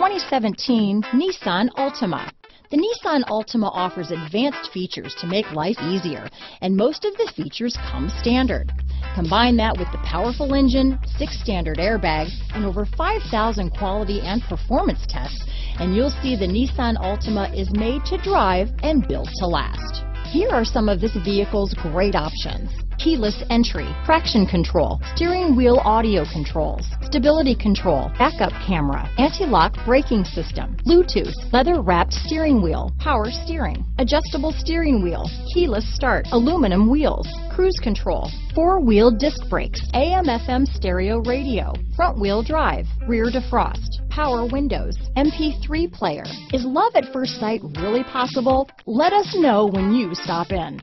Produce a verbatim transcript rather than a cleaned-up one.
twenty seventeen Nissan Altima. The Nissan Altima offers advanced features to make life easier, and most of the features come standard. Combine that with the powerful engine, six standard airbags, and over five thousand quality and performance tests, and you'll see the Nissan Altima is made to drive and built to last. Here are some of this vehicle's great options: keyless entry, traction control, steering wheel audio controls, stability control, backup camera, anti-lock braking system, Bluetooth, leather-wrapped steering wheel, power steering, adjustable steering wheel, keyless start, aluminum wheels, cruise control, four-wheel disc brakes, A M F M stereo radio, front-wheel drive, rear defrost, power windows, M P three player. Is love at first sight really possible? Let us know when you stop in.